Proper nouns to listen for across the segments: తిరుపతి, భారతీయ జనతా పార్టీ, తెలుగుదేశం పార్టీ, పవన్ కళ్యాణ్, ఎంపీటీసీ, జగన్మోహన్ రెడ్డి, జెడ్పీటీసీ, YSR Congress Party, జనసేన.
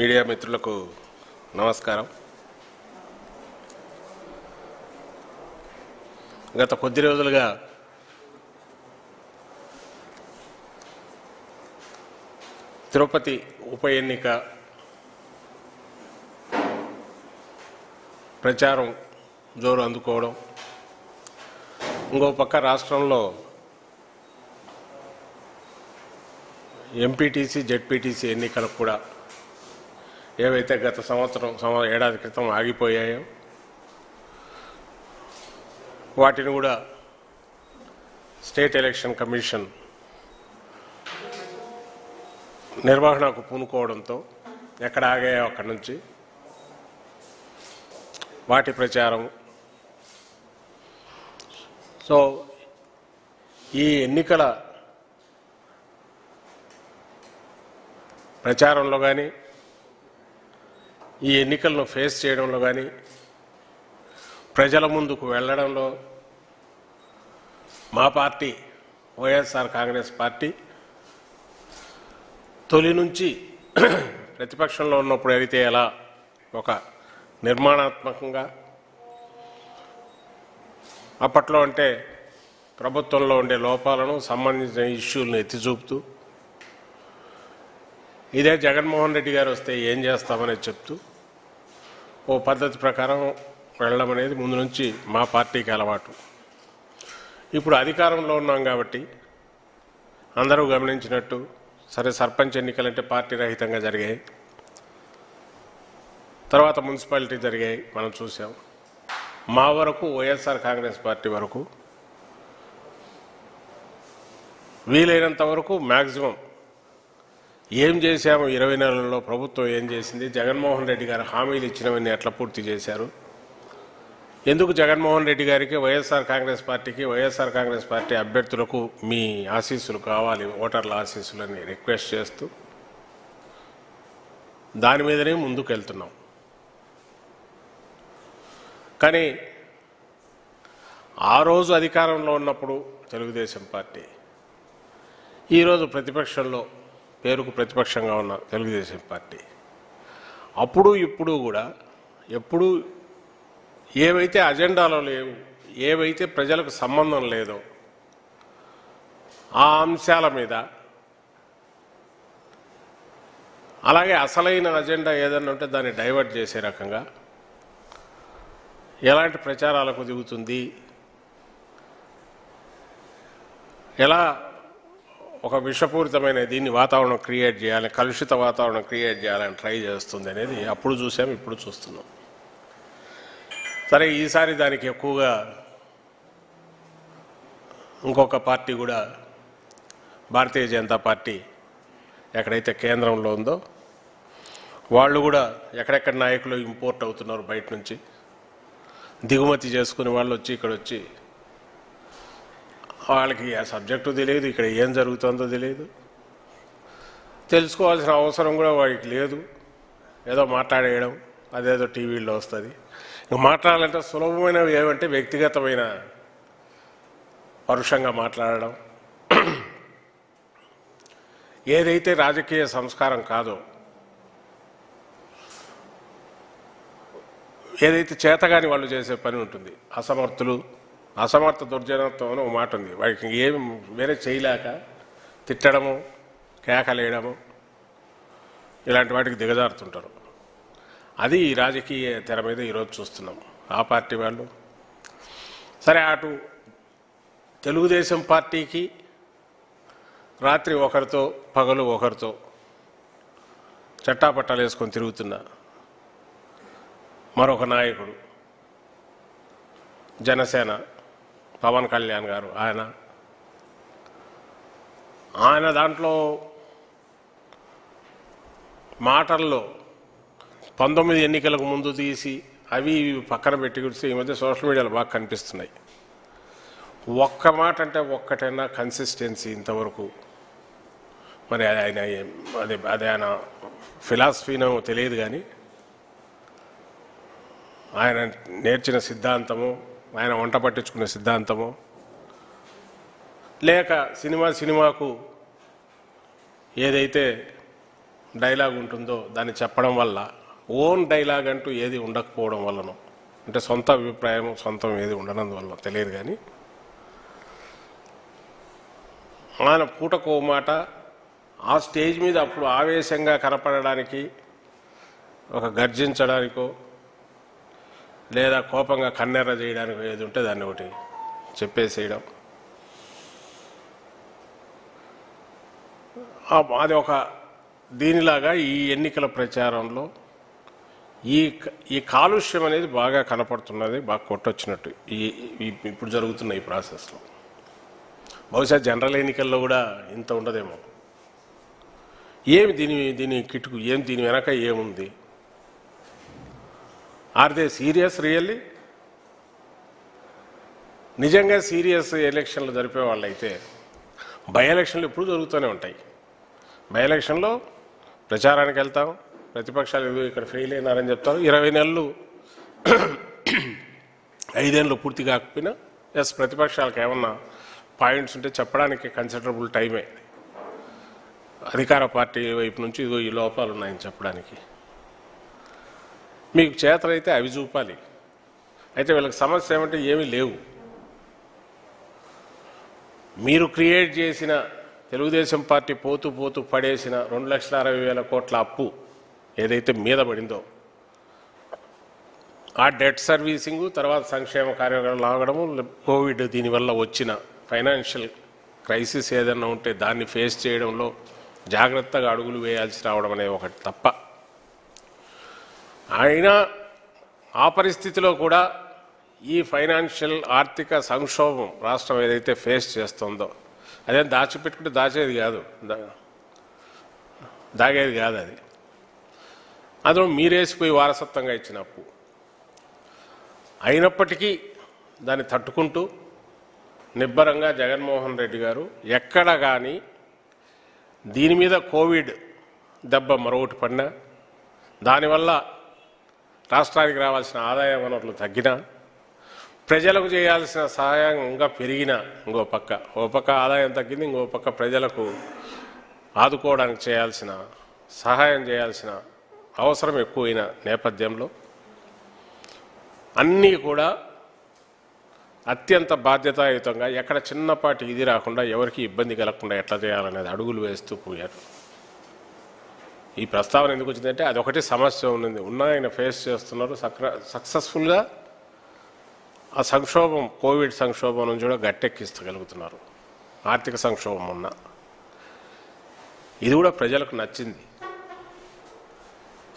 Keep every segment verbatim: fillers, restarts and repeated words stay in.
Media మిత్రులకు నమస్కారం. గత కొద్ది రోజులుగా తిరుపతి ఉప ఎన్నిక ప్రచారం జోరు అందుకోవడం, ఇంకో పక్క రాష్ట్రంలో ఎంపీటీసీ జెడ్పీటీసీ ఎన్నికలకు కూడా ఏవైతే గత సంవత్సరం సంవ ఏడాది క్రితం ఆగిపోయాయో వాటిని కూడా స్టేట్ ఎలక్షన్ కమిషన్ నిర్వహణకు పూనుకోవడంతో ఎక్కడ ఆగాయో అక్కడి నుంచి వాటి ప్రచారం. సో ఈ ఎన్నికల ప్రచారంలో కానీ ఈ ఎన్నికలను ఫేస్ చేయడంలో కానీ ప్రజల ముందుకు వెళ్ళడంలో మా పార్టీ వైఎస్ఆర్ కాంగ్రెస్ పార్టీ తొలి నుంచి ప్రతిపక్షంలో ఉన్నప్పుడు అయితే ఎలా ఒక నిర్మాణాత్మకంగా, అప్పట్లో అంటే ప్రభుత్వంలో ఉండే లోపాలను సంబంధించిన ఇష్యూలను ఎత్తి చూపుతూ, ఇదే జగన్మోహన్ రెడ్డి గారు వస్తే ఏం చేస్తామనేది చెప్తూ ఓ పద్ధతి ప్రకారం వెళ్ళడం అనేది ముందు నుంచి మా పార్టీకి అలవాటు. ఇప్పుడు అధికారంలో ఉన్నాం కాబట్టి అందరూ గమనించినట్టు సరే సర్పంచ్ ఎన్నికలంటే పార్టీ రహితంగా జరిగాయి, తర్వాత మున్సిపాలిటీ జరిగాయి, మనం చూసాం. మా వరకు వైఎస్ఆర్ కాంగ్రెస్ పార్టీ వరకు వీలైనంత వరకు మ్యాక్సిమం ఏం చేశాము, ఇరవై నెలల్లో ప్రభుత్వం ఏం చేసింది, జగన్మోహన్ రెడ్డి గారు హామీలు ఇచ్చినవన్నీ ఎట్లా పూర్తి చేశారు, ఎందుకు జగన్మోహన్ రెడ్డి గారికి వైఎస్ఆర్ కాంగ్రెస్ పార్టీకి వైఎస్ఆర్ కాంగ్రెస్ పార్టీ అభ్యర్థులకు మీ ఆశీస్సులు కావాలి, ఓటర్ల ఆశీస్సులని రిక్వెస్ట్ చేస్తూ దాని మీదనే ముందుకు వెళ్తున్నాం. కానీ ఆ రోజు అధికారంలో ఉన్నప్పుడు తెలుగుదేశం పార్టీ, ఈరోజు ప్రతిపక్షంలో పేరుకు ప్రతిపక్షంగా ఉన్న తెలుగుదేశం పార్టీ, అప్పుడు ఇప్పుడు కూడా ఎప్పుడు ఏవైతే అజెండాలో లేవు, ఏవైతే ప్రజలకు సంబంధం లేదో ఆ అంశాల మీద, అలాగే అసలైన అజెండా ఏదన్నా ఉంటే దాన్ని డైవర్ట్ చేసే రకంగా ఎలాంటి ప్రచారాలకు దిగుతుంది, ఎలా ఒక విషపూరితమైన దీన్ని వాతావరణం క్రియేట్ చేయాలి, కలుషిత వాతావరణం క్రియేట్ చేయాలని ట్రై చేస్తుంది అనేది అప్పుడు చూసాం, ఇప్పుడు చూస్తున్నాం. సరే ఈసారి దానికి ఎక్కువగా ఇంకొక పార్టీ కూడా, భారతీయ జనతా పార్టీ ఎక్కడైతే కేంద్రంలో ఉందో వాళ్ళు కూడా ఎక్కడెక్కడ నాయకులు ఇంపోర్ట్ అవుతున్నారు, బయట నుంచి దిగుమతి చేసుకుని వాళ్ళు వచ్చి ఇక్కడ వచ్చి వాళ్ళకి ఆ సబ్జెక్టు తెలియదు, ఇక్కడ ఏం జరుగుతుందో తెలియదు, తెలుసుకోవాల్సిన అవసరం కూడా వాడికి లేదు. ఏదో మాట్లాడేయడం, అదేదో టీవీలో వస్తుంది. మాట్లాడాలంటే సులభమైనవి ఏమంటే వ్యక్తిగతమైన పరుషంగా మాట్లాడడం, ఏదైతే రాజకీయ సంస్కారం కాదో, ఏదైతే చేతగాని వాళ్ళు చేసే పని ఉంటుంది. అసమర్థులు, అసమర్థ దుర్జనత్వం అని ఒక మాట ఉంది, వాడికి ఏమి వేరే చేయలేక తిట్టడము, కేకలేయడము, ఇలాంటి వాటికి దిగజారుతుంటారు. అది ఈ రాజకీయ తెర మీద ఈరోజు చూస్తున్నాం. ఆ పార్టీ వాళ్ళు సరే, అటు తెలుగుదేశం పార్టీకి రాత్రి ఒకరితో పగలు ఒకరితో చట్టాపట్టాలు వేసుకొని తిరుగుతున్న మరొక నాయకుడు జనసేన పవన్ కళ్యాణ్ గారు, ఆయన ఆయన దాంట్లో మాటల్లో పంతొమ్మిది ఎన్నికలకు ముందు తీసి అవి ఇవి పక్కన పెట్టి గురించి ఈ మధ్య సోషల్ మీడియాలో బాగా కనిపిస్తున్నాయి. ఒక్క మాట అంటే ఒక్కటైనా కన్సిస్టెన్సీ ఇంతవరకు మరి ఆయన అదే అదే ఆయన ఫిలాసఫీనో తెలియదు, కానీ ఆయన నేర్చిన సిద్ధాంతము, ఆయన వంట పట్టించుకునే సిద్ధాంతము, లేక సినిమా సినిమాకు ఏదైతే డైలాగ్ ఉంటుందో దాన్ని చెప్పడం వల్ల ఓన్ డైలాగ్ అంటూ ఏది ఉండకపోవడం వల్లనో అంటే సొంత అభిప్రాయం సొంతం ఏది ఉండనందువల్ల తెలియదు కానీ ఆయన పూటకో మాట ఆ స్టేజ్ మీద అప్పుడు ఆవేశంగా కనపడడానికి ఒక గర్జించడానికో లేదా కోపంగా కన్నెర్ర చేయడానికో ఏది ఉంటే దాన్ని ఒకటి చెప్పేసేయడం అది ఒక దీనిలాగా ఈ ఎన్నికల ప్రచారంలో ఈ ఈ కాలుష్యం అనేది బాగా కనపడుతున్నది బాగా కొట్టొచ్చినట్టు ఈ ఇప్పుడు జరుగుతున్న ఈ ప్రాసెస్లో బహుశా జనరల్ ఎన్నికల్లో కూడా ఇంత ఉండదేమో ఏమి దీని దీని కిటుకు ఏం దీని వెనక ఏముంది ఆర్ దే సీరియస్ రియల్లీ నిజంగా సీరియస్ ఎలక్షన్లు జరిపే వాళ్ళైతే బై ఎలక్షన్లు ఎప్పుడు జరుగుతూనే ఉంటాయి బై ఎలక్షన్లో ప్రచారానికి వెళ్తాం ప్రతిపక్షాలు ఏదో ఇక్కడ ఫెయిల్ అయినారని చెప్తారు ఇరవై నెలలు ఐదేళ్ళు పూర్తి కాకపోయినా ఎస్ ప్రతిపక్షాలకు ఏమన్నా పాయింట్స్ ఉంటే చెప్పడానికి కన్సిడరబుల్ టైమే అధికార పార్టీ వైపు నుంచి ఇదో ఈ లోపాలు ఉన్నాయని చెప్పడానికి మీకు చేతలైతే అవి చూపాలి అయితే వీళ్ళకి సమస్య ఏమంటే ఏమీ లేవు మీరు క్రియేట్ చేసిన తెలుగుదేశం పార్టీ పోతూ పోతూ పడేసిన రెండు లక్షల అరవై వేల కోట్ల అప్పు ఏదైతే మీద పడిందో ఆ డెట్ సర్వీసింగు తర్వాత సంక్షేమ కార్యక్రమాలు ఆగడము కోవిడ్ దీనివల్ల వచ్చిన ఫైనాన్షియల్ క్రైసిస్ ఏదైనా ఉంటే దాన్ని ఫేస్ చేయడంలో జాగ్రత్తగా అడుగులు వేయాల్సి రావడం అనేది ఒకటి తప్ప అయినా ఆ పరిస్థితిలో కూడా ఈ ఫైనాన్షియల్ ఆర్థిక సంక్షోభం రాష్ట్రం ఏదైతే ఫేస్ చేస్తుందో అదే దాచిపెట్టుకుంటే దాచేది కాదు దాగేది కాదు అది అందులో మీరేసిపోయి వారసత్వంగా ఇచ్చిన అప్పు అయినప్పటికీ దాన్ని తట్టుకుంటూ నిబ్బరంగా జగన్మోహన్ రెడ్డి గారు ఎక్కడ కానీ దీని మీద కోవిడ్ దెబ్బ మరొకటి పడినా దానివల్ల రాష్ట్రానికి రావాల్సిన ఆదాయ వనరులు తగ్గినా ప్రజలకు చేయాల్సిన సహాయం ఇంకా పెరిగినా ఇంకో పక్క ఓ పక్క ఆదాయం తగ్గింది ఇంకో పక్క ప్రజలకు ఆదుకోవడానికి చేయాల్సిన సహాయం చేయాల్సిన అవసరం ఎక్కువైన నేపథ్యంలో అన్నీ కూడా అత్యంత బాధ్యతాయుతంగా ఎక్కడ చిన్నపాటి ఇది రాకుండా ఎవరికి ఇబ్బంది కలగకుండా ఎట్లా చేయాలనేది అడుగులు వేస్తూ పోయారు ఈ ప్రస్తావన ఎందుకు వచ్చిందంటే అదొకటి సమస్య ఉన్నది ఉన్న ఆయన ఫేస్ చేస్తున్నారు సక్ర సక్సెస్ఫుల్గా ఆ సంక్షోభం కోవిడ్ సంక్షోభం నుంచి కూడా గట్టెక్కిస్తగలుగుతున్నారు ఆర్థిక సంక్షోభం ఉన్న ఇది కూడా ప్రజలకు నచ్చింది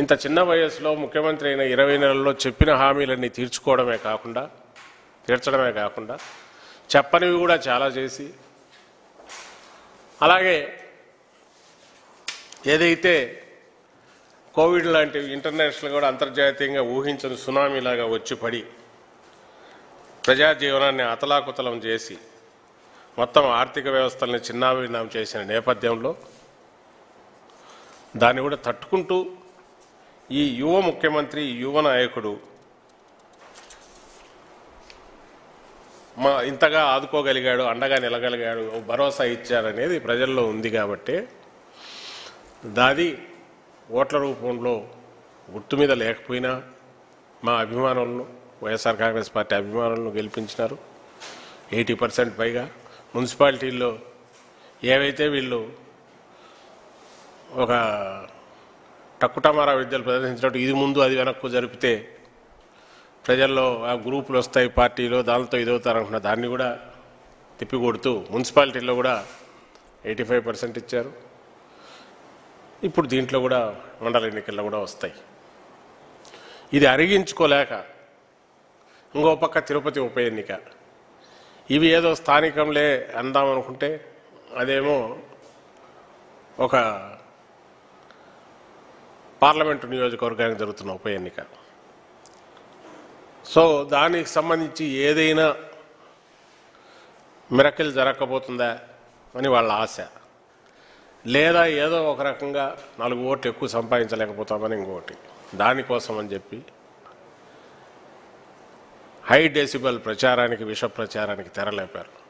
ఇంత చిన్న వయసులో ముఖ్యమంత్రి అయిన ఇరవై నెలల్లో చెప్పిన హామీలన్నీ తీర్చుకోవడమే కాకుండా తీర్చడమే కాకుండా చెప్పనివి కూడా చాలా చేసి అలాగే ఏదైతే కోవిడ్ లాంటి ఇంటర్నేషనల్ కూడా అంతర్జాతీయంగా ఊహించని సునామీలాగా వచ్చి పడి ప్రజా జీవనాన్ని అతలాకుతలం చేసి మొత్తం ఆర్థిక వ్యవస్థల్ని చిన్నాభిన్నం చేసిన నేపథ్యంలో దాన్ని కూడా తట్టుకుంటూ ఈ యువ ముఖ్యమంత్రి యువ నాయకుడు మా ఇంతగా ఆదుకోగలిగాడు అండగా నిలగలిగాడు భరోసా ఇచ్చారనేది ప్రజల్లో ఉంది కాబట్టి దాది ఓట్ల రూపంలో గుర్తు మీద లేకపోయినా మా అభిమానులను వైఎస్ఆర్ కాంగ్రెస్ పార్టీ అభిమానులను గెలిపించినారు ఎయిటీ పర్సెంట్ పైగా మున్సిపాలిటీల్లో ఏవైతే వీళ్ళు ఒక టక్కుటమారా విద్యలు ప్రదర్శించినట్టు ఇది ముందు అది వెనక్కు జరిపితే ప్రజల్లో ఆ గ్రూపులు వస్తాయి పార్టీలో దానితో ఇదవుతారనుకున్న దాన్ని కూడా తిప్పికొడుతూ మున్సిపాలిటీలో కూడా ఎయిటీ ఫైవ్ పర్సెంట్ ఇచ్చారు ఇప్పుడు దీంట్లో కూడా మండల ఎన్నికల్లో కూడా వస్తాయి ఇది అరిగించుకోలేక ఇంకో పక్క తిరుపతి ఉప ఎన్నిక ఇవి ఏదో స్థానికంలే అందామనుకుంటే అదేమో ఒక పార్లమెంటు నియోజకవర్గానికి జరుగుతున్న ఉప ఎన్నిక సో దానికి సంబంధించి ఏదైనా మిరకిల్ జరగకపోతుందా అని వాళ్ళ ఆశ లేదా ఏదో ఒక రకంగా నాలుగు ఓట్లు ఎక్కువ సంపాదించలేకపోతామని ఇంకోటి దానికోసం అని చెప్పి హై డెసిబల్ ప్రచారానికి విష ప్రచారానికి తెరలేపారు